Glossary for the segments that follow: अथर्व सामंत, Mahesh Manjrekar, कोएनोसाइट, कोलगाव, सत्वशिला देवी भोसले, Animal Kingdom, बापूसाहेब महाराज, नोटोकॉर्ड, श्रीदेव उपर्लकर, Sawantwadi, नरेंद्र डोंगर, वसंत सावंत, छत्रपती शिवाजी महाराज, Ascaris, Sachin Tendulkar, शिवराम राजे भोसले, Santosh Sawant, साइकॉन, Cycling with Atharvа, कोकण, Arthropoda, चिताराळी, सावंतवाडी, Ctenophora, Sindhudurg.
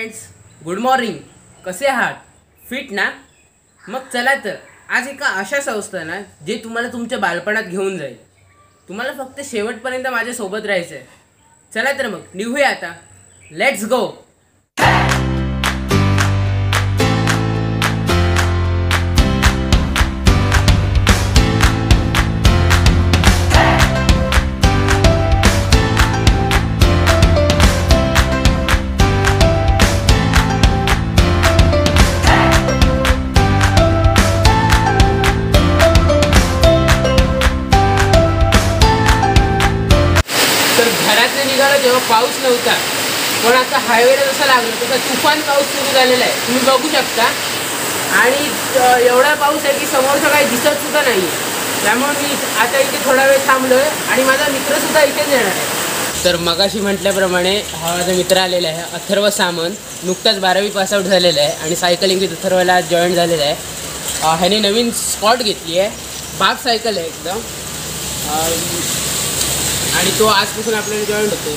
Friends, good morning. कसे आहात? Fit ना? मग चला तर आज एका अशा संस्थाना जे तुम्हाला तुमच्या बालपणात घेऊन जाईल. तुम्हाला फक्त शेवटपर्यंत माझ्यासोबत राहायचं आहे. चला तर मग निघूया आता. Let's go. पाऊस नव्हता पण आता हायवेला जसा लागला तसा तुफान पाऊस सुरू झालेला आहे. तुम्ही बघू शकता. आणि एवढा पाऊस आहे की समोरचं काही दिसत सुद्धा नाही. त्यामुळे मी आता इथे थोडा वेळ थांबलो आहे आणि माझा मित्रसुद्धा इथेच येणार आहे. तर मगाशी म्हटल्याप्रमाणे हा माझा मित्र आलेला आहे, अथर्व सामंत. नुकताच 12वी पासआउट झालेला आहे आणि सायकलिंग विथ अथर्वला जॉईन झालेला आहे. ह्याने नवीन स्पॉट घेतली आहे. बाग सायकल आहे एकदम आणि तो आजपासून आपल्याला जॉईन होतो.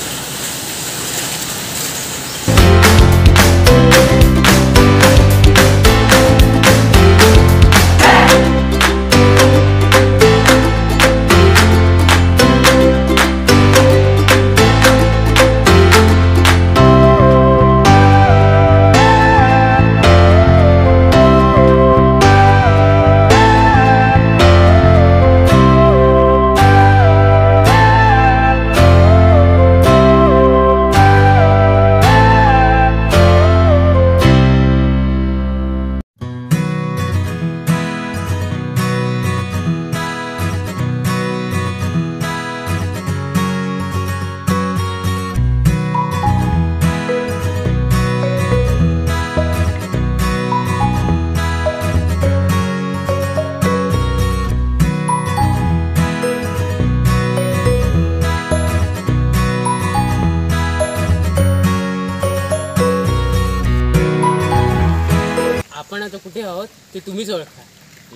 कुठे आहोत ते तुम्हीच ओळखा.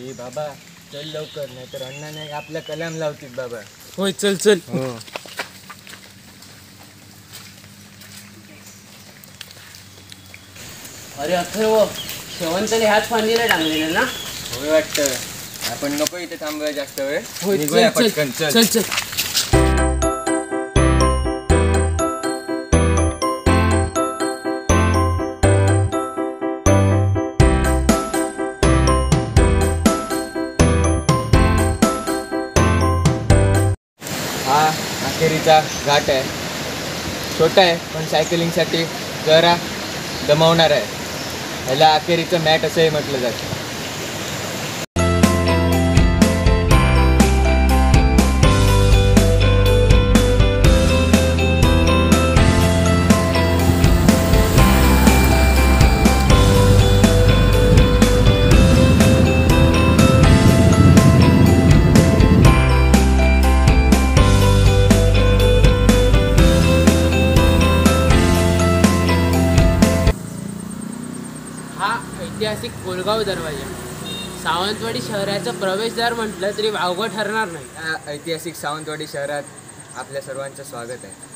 ए बाबा चल लवकर, नाही तर अण्णा नाही आपला कलम लावतील बाबा. होय चल चल. अरे अथर्व, शेवंतने हात फांदीला टांगलेला ना? होय वाटतं. आपण नको इथे थांबूया जास्त वेळ. होय पटकन चल चल चल. अखेरीचा घाट आहे. छोटा आहे पण सायकलिंगसाठी जरा दमवणार आहे. ह्याला अखेरीचं मॅट असंही म्हटलं जातं. ऐतिहासिक कोलगाव दरवाजा सावंतवाडी शहराचा प्रवेशद्वार म्हटलं तरी वावगं ठरणार नाही. या ऐतिहासिक सावंतवाडी शहरात आपल्या सर्वांचं स्वागत आहे.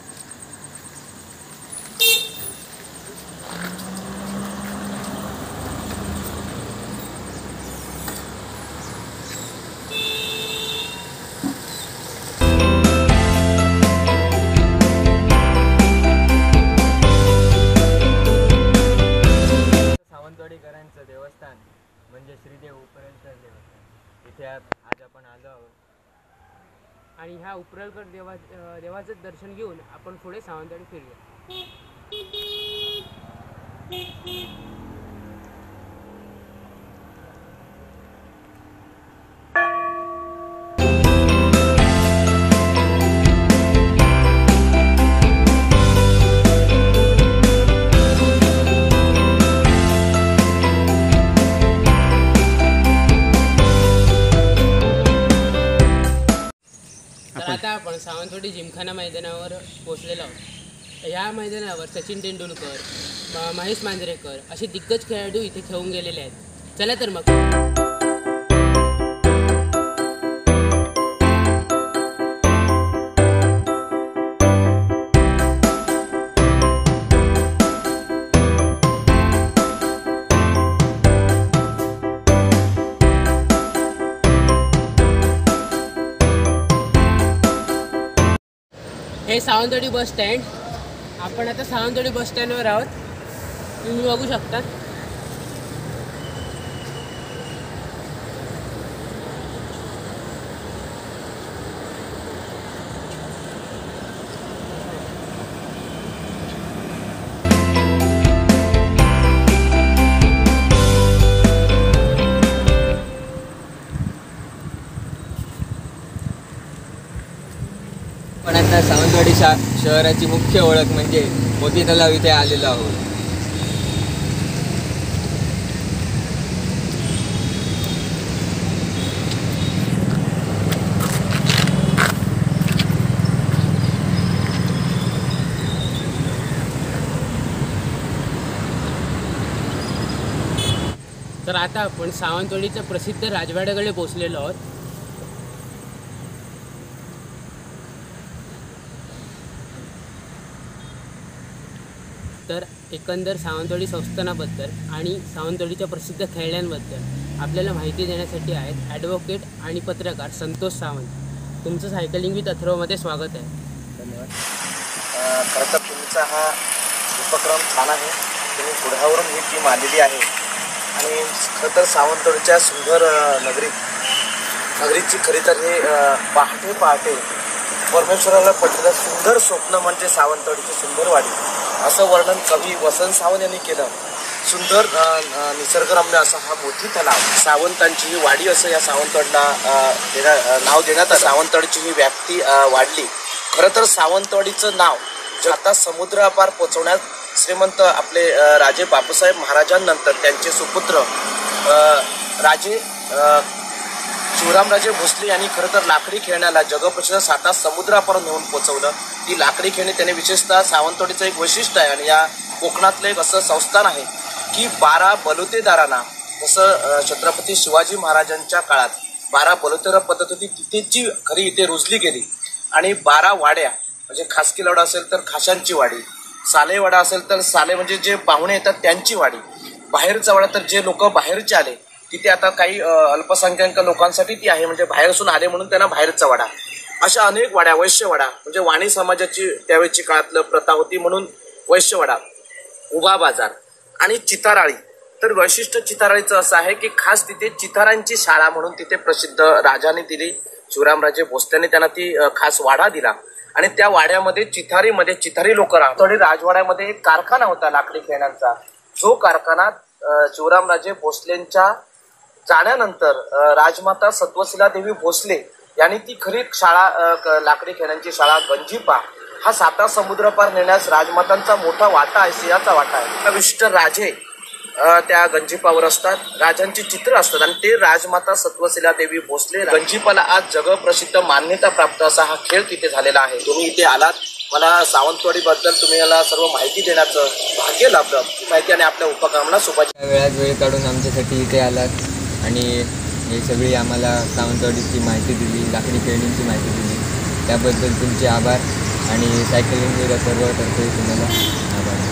देवस्थान म्हणजे श्रीदेव उपर्लकर देवस्थान. इथे आज आपण आलो आहोत आणि ह्या उपर्लकर देवाचं दर्शन घेऊन आपण पुढे सावंतवाडी फिरूया. आपण सावंतवाडी जिमखाना मैदानावर पोहोचलेलो आहोत. या मैदानावर सचिन तेंडुलकर, महेश मांजरेकर असे दिग्गज खेळाडू इथे खेळून गेलेले आहेत. चला तर मग. हे सावंतवाडी बस स्टँड. आपण आता सावंतवाडी बस स्टँडवर आहोत. तुम्ही बघू शकता सावंतवाडी शहराची मुख्य ओळख म्हणजे मोती तलाव इथे आलेलो आहोत. तर आता आपण सावंतवाडीच्या प्रसिद्ध राजवाड्याकडे पोहोचलेलो आहोत. तर एकंदर सावंतवाडी संस्थानाबद्दल आणि सावंतवाडीच्या प्रसिद्ध खेळण्यांबद्दल आपल्याला माहिती देण्यासाठी आहेत ॲडव्होकेट आणि पत्रकार संतोष सावंत. तुमचं सायकलिंग विथ अथर्वमध्ये स्वागत आहे. धन्यवाद. खरं तर तुमचा हा उपक्रम छान आहे. तुम्ही पुढ्यावरून ही टीम आलेली आहे आणि खरं तर सावंतवाडीच्या सुंदर नगरीची खरी तर हे पहाटे पहाटे परमेश्वराला पडलेलं सुंदर स्वप्न म्हणजे सावंतवाडीची सुंदर वाडी असं वर्णन कवी वसंत सावंत यांनी केलं. सुंदर निसर्गरम्य असा हा मोठी तलाव, सावंतांची ही वाडी असं या सावंतवाडीला नाव देण्यात आलं. सावंतवाडीची ही व्याप्ती वाढली. खरं तर सावंतवाडीचं नाव आता समुद्रापार पोचवण्यात श्रीमंत आपले राजे बापूसाहेब महाराजांनंतर त्यांचे सुपुत्र राजे शिवराम राजे भोसले यांनी खरं तर लाकडी खेळण्याला जगप्रसिद्ध साता समुद्रापार नेऊन पोचवलं. ती लाकडी खेळणी त्याने विशेषतः सावंतवाडीचं एक वैशिष्ट्य आहे आणि या कोकणातलं एक असं संस्थान आहे की 12 बलुतेदारांना, जसं छत्रपती शिवाजी महाराजांच्या काळात 12 बलुतेदार पद्धत होती तिथेच जी खरी इथे रुजली गेली. आणि 12 वाड्या म्हणजे खासकीलवाडा असेल तर खाशांची वाडी, सालेवाडा असेल तर साले म्हणजे जे पाहुणे येतात त्यांची वाडी, बाहेरचा वाडा तर जे लोक बाहेरचे आले तिथे आता काही अल्पसंख्याक लोकांसाठी ती आहे म्हणजे बाहेरसून आले म्हणून त्यांना बाहेरचा वाडा, अशा अनेक वाड्या. वैश्यवाडा म्हणजे वाणी समाजाची त्यावेळची काळातलं प्रथा होती म्हणून वैश्यवाडा, उभा बाजार आणि चिताराळी. तर वैशिष्ट्य चिताराळीचं असं आहे की खास तिथे चितारांची शाळा म्हणून तिथे प्रसिद्ध राजाने दिली, शिवरामराजे भोसलेने त्यांना ती खास वाडा दिला. आणि त्या वाड्यामध्ये चिथारीमध्ये चिथारी लोक राहत. थोडी राजवाड्यामध्ये एक कारखाना होता लाकडी खेळण्यांचा, जो कारखाना शिवरामराजे भोसलेंच्या जाण्यानंतर राजमाता सत्वशिला देवी भोसले यांनी ती खरी शाळा लाकडी खेळण्यांची शाळा गंजीपा हा साता समुद्रापार नेण्यास राजमातांचा मोठा वाटा आहे, सिंहाचा वाटा आहे. विशिष्ट राजे त्या गंजीपावर असतात, राजांची चित्र असतात आणि ते राजमाता सत्वशिला देवी भोसले. गंजीपाला आज जगप्रसिद्ध मान्यता प्राप्त असा हा खेळ तिथे झालेला आहे. तुम्ही इथे आलात, मला सावंतवाडीबद्दल तुम्ही याला सर्व माहिती देण्याचं भाग्य लाभलं. माहिती आणि आपल्या उपक्रमाला सुपाच्या वेळात वेळ काढून आमच्यासाठी इथे आलात आणि हे सगळी आम्हाला सावंतवाडीची माहिती दिली, लाकडी खेळणींची माहिती दिली, त्याबद्दल तुमचे आभार. आणि सायकलिंग विथ अथर्व तर्फे तुम्हाला आभार.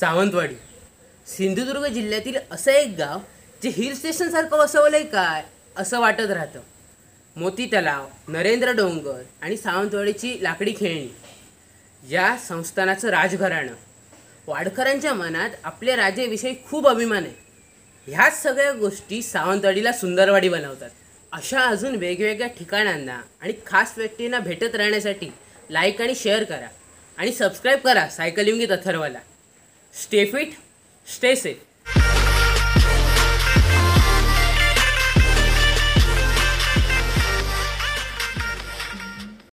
सावंतवाडी सिंधुदुर्ग जिल्ह्यातील असं एक गाव जे हिल स्टेशनसारखं वसवलं आहे काय असं वाटत राहतं. मोती तलाव, नरेंद्र डोंगर आणि सावंतवाडीची लाकडी खेळणी या संस्थानाचं राजघराणं. वाडकरांच्या मनात आपल्या राजेविषयी खूप अभिमान आहे. ह्याच सगळ्या गोष्टी सावंतवाडीला सुंदरवाडी बनवतात. अशा अजून वेगवेगळ्या ठिकाणांना आणि खास व्यक्तींना भेटत राहण्यासाठी लाईक आणि शेअर करा आणि सबस्क्राईब करा सायकलिंग विथ अथर्वला. Stay fit, stay safe.